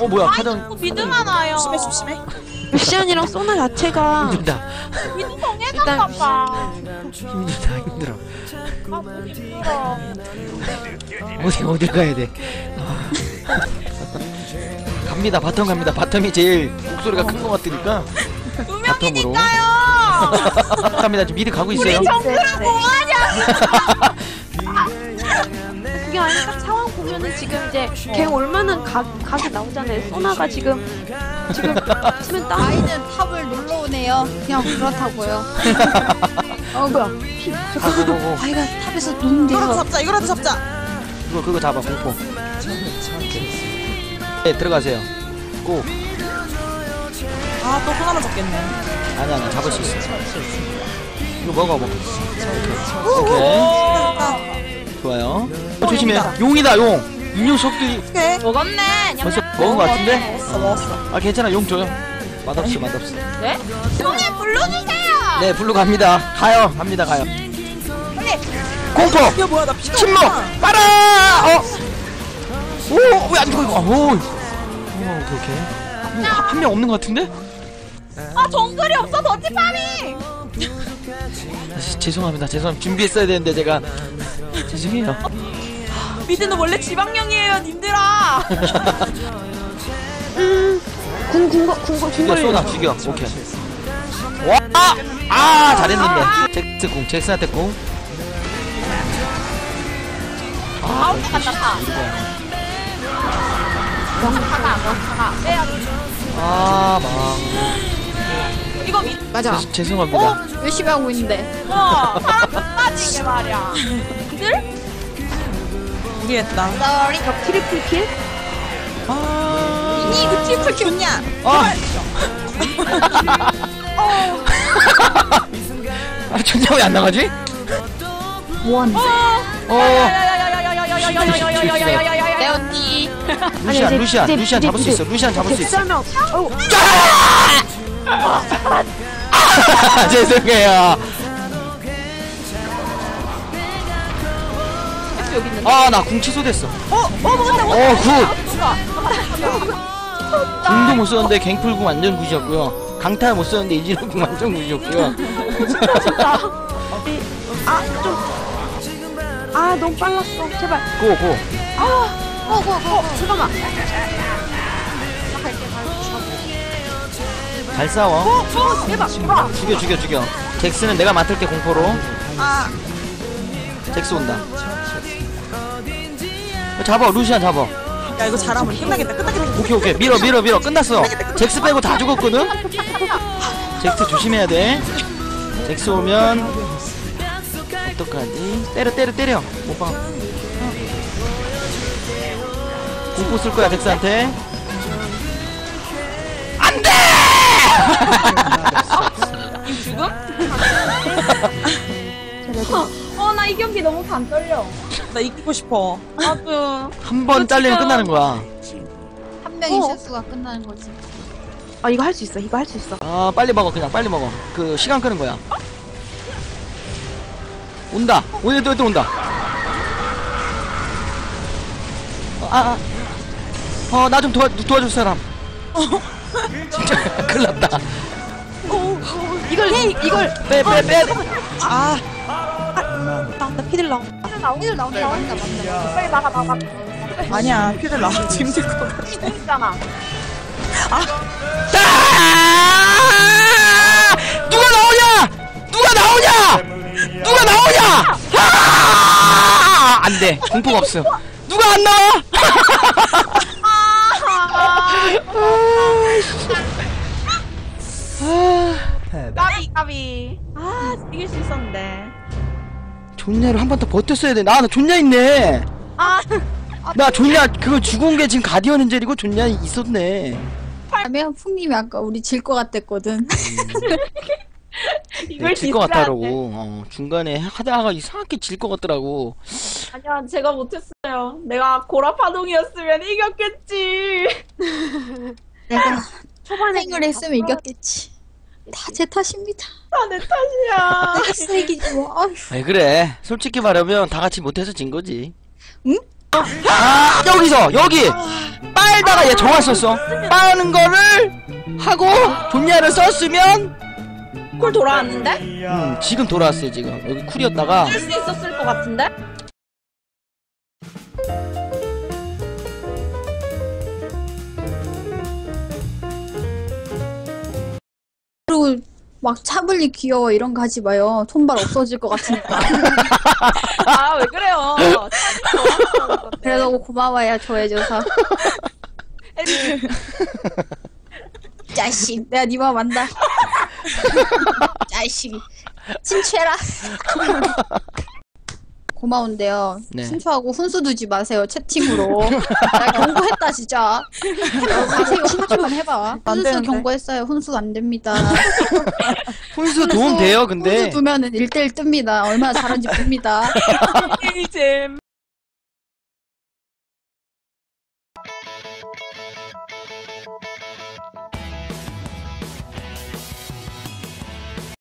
어 뭐야 카전 미드 많아요. 심해 심해. 미션이랑 소나 자체가 힘들다. 미드 정해놨나 봐. 힘들다 힘들어. 아 힘들어. 어딜 가야 돼. 갑니다 바텀 갑니다. 바텀이 제일 목소리가 큰 것 같으니까. 바텀으로. 갑니다 지금 미드 가고 있어요. 우리 정글을 뭐하냐? 그게 아니까 상황 보면은 지금 이제 걔 얼마나 각이 나오잖아요. 소나가 지금 치면 아이는 탑을 놀러 오네요. 그냥 그렇다고요. 어 뭐야? 아이가 탑에서 눈대요. 이거라도 잡자. 이거라도 잡자. 그거 잡아 공포. 네 들어가세요. 고. 아 또 하나만 잡겠네. 아니야, 잡을 수 있어. 이거 먹어. 오케이. 좋아요. 조심해. 용이다, 용. 이 녀석들이. 먹었네. 벌써 먹은 거 같은데? 먹었어. 아, 괜찮아. 용 줘요. 맛없어, 맛없어. 네? 형님, 불러 주세요. 네, 불러 갑니다. 가요. 갑니다, 가요. 공포. 이게 뭐야, 나 피가. 침묵. 빨아. 어. 오, 왜 안 죽어 이거? 오. 오케이, 오케이. 한 명 없는 거 같은데? 아 정글이 없어 더치파밍. 죄송합니다 죄송합니다 준비했어야 되는데 제가 죄송해요. 미드는 원래 지방령이에요 님들아. 궁 죽여 쏘나 죽여. 오케이 와! 아 잘했는데 잭스 궁 잭스한테 궁. 아 혼자 갔다 파 파가 빼야 아 망 이거 맞아. 죄송합니다. 어? 열심히 하고 있는데. 어, 사람 빠지게 말이야. 늘? 모르겠다. 너리 저 트리플 킬? 아. 이니 그 트리플 킬 좋냐? 어. 어. 아, 존나 왜 안 나가지? 원. 내 언니. 루시안, 루시안 잡을 수 있어. 루시안 잡을 수 있어. 죄송해요. 아, 나 궁 취소됐어. 먹었다. 굿. 궁도 못 썼는데 갱풀 궁 완전 굿이었고요. 강타 못 썼는데 이지로 궁 완전 굿이었고요. 진짜. 아, 좀. 아, 너무 빨랐어. 제발. 고. 아, 고. 잠깐만. 잘 싸워. 대박. 죽여. 잭스는 내가 맡을게 공포로. 아. 잭스 온다. 잡아 루시안 잡아. 야 이거 잘하면 끝나겠다. 오케이 밀어 끝났어. 잭스 빼고 다 죽었거든. 잭스 조심해야 돼. 잭스 오면 어떡하지? 때려. 오빠. 공포 쓸 거야 잭스한테. 안 돼. 죽음? 나 이 경기 너무 반 떨려. 나 이기고 싶어. 나도. 한 번 잘리면 끝나는 거야. 한 명이 실수가 끝나는 거지. 아 이거 할 수 있어. 아 빨리 먹어 그냥 빨리 먹어. 그 시간 끄는 거야. 온다. 오늘 또 온다. 나 좀 도와줄 사람. 진짜 큰일 났다. 이걸 빼. 나 피들 나온다. 빨리 나가. 아니야 피들 나와 지금 될 것 같아. 피들 있잖아. 누가 나오냐? 안 돼 공포가 없어. 누가 안 나와? 까비. 아 이길 수 있었는데. 존냐를 한 번 더 버텼어야 돼. 나 존냐 있네. 나 존냐 그거 죽은 게 지금 가디언 엔젤이고 존냐 있었네. 다음에 풍님이 아까 우리 질 것 같았거든. 이걸 질 것 같다라고. 중간에 하다가 이상하게 질 것 같더라고. 아니야 제가 못했어요. 내가 고라파동이었으면 이겼겠지. 내가 초반에 생을 했으면 이겼겠지. 다 제 탓입니다. 다 내 탓이야. 내가 쓰레기지 뭐. 왜 그래? 솔직히 말하면 다 같이 못해서 진 거지. 응? 아, 여기서 여기 빨다가 얘 정화 썼어. 빠는 거를 하고 존냐를 썼으면 쿨 돌아왔는데? 지금 돌아왔어요. 지금 여기 쿨이었다가 쓸 수 있었을 것 같은데? 그리고 막 차블리 귀여워 이런 거 하지 마요. 손발 없어질 것 같으니까. 아, 왜 그래요? 그래도 고마워요, 좋아해줘서. 자식, 내가 네 마음 안다. 자식이. 친추해라. 고마운데요. 네. 친추하고 훈수 두지 마세요, 채팅으로. 나 경고했다, 진짜. 자세히 훈수만 해봐. 훈수 경고했어요. 훈수 안 됩니다. 훈수 도움 돼요, 근데. 훈수 두면은 1대1 뜹니다. 얼마나 잘하는지 봅니다. 1잼.